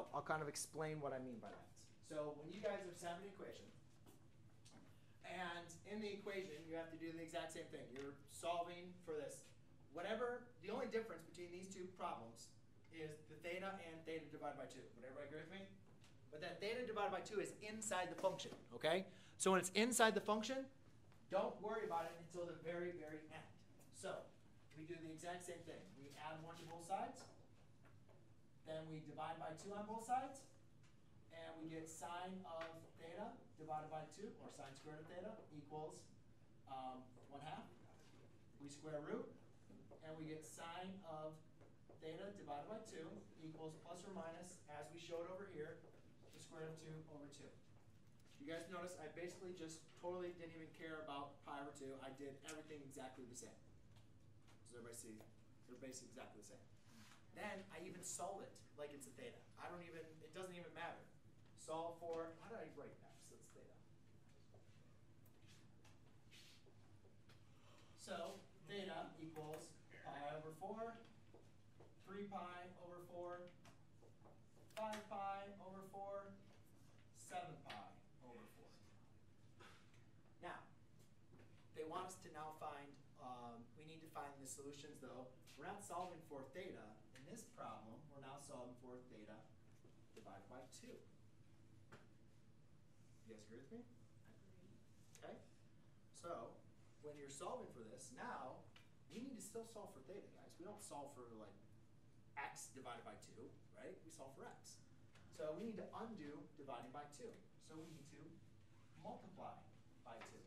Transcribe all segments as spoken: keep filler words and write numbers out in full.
So I'll kind of explain what I mean by that. So when you guys have an equation, and in the equation you have to do the exact same thing. You're solving for this. Whatever, the only difference between these two problems is the theta and theta divided by two. Would everybody agree with me? But that theta divided by two is inside the function, okay? So when it's inside the function, don't worry about it until the very, very end. So we do the exact same thing. We add one to both sides. Then we divide by two on both sides. And we get sine of theta divided by two, or sine squared of theta, equals um, one half. We square root. And we get sine of theta divided by two equals plus or minus, as we showed over here, the square root of two over two. You guys notice I basically just totally didn't even care about pi over two. I did everything exactly the same. Does everybody see? They're basically exactly the same. Then I even solve it like it's a theta. I don't even, it doesn't even matter. Solve for, how did I write that? So it's theta. So theta equals pi over four, three pi over four, five pi over four, seven pi over four. Now, they want us to now find, um, we need to find the solutions though. We're not solving for theta. In this problem, we're now solving for theta divided by two. You guys agree with me? Agree. Okay? So, when you're solving for this, now, we need to still solve for theta, guys. We don't solve for like x divided by two, right? We solve for x. So we need to undo dividing by two. So we need to multiply by two.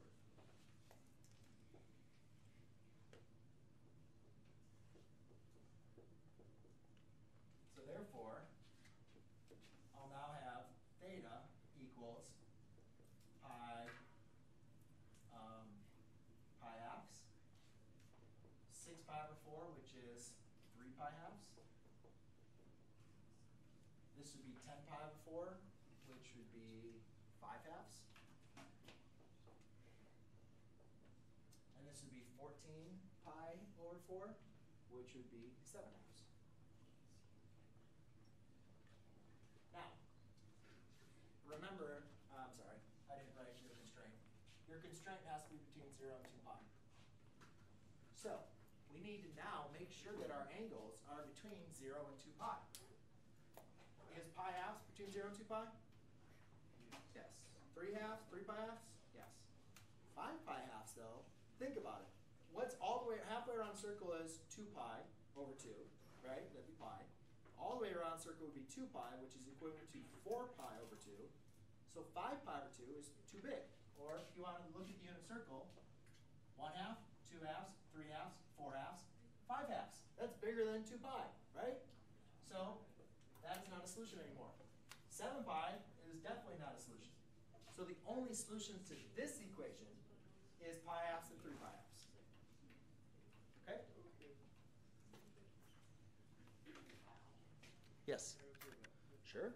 So therefore, I'll now have theta equals pi, um, pi halves, six pi over four, which is three pi halves. This would be ten pi over four, which would be five halves. And this would be fourteen pi over four, which would be seven halves. Now, remember, uh, I'm sorry, I didn't write your constraint. Your constraint has to be between zero and two pi. So we need to now make sure that our angles are between zero and two pi. Is pi halves between zero and two pi? Yes. Three halves, three pi halves? Yes. Five pi halves though, think about it. What's all the way, halfway around circle is two pi over two, right? That'd be pi. All the way around circle would be two pi, which is equivalent to four pi over two. So five pi over two is too big. Or if you want to look at the unit circle, one half, two halves, three halves, four halves, five halves. That's bigger than two pi, right? So that's not a solution anymore. seven pi is definitely not a solution. So the only solution to this equation is pi halves and three pi halves. Okay? Yes. Sure.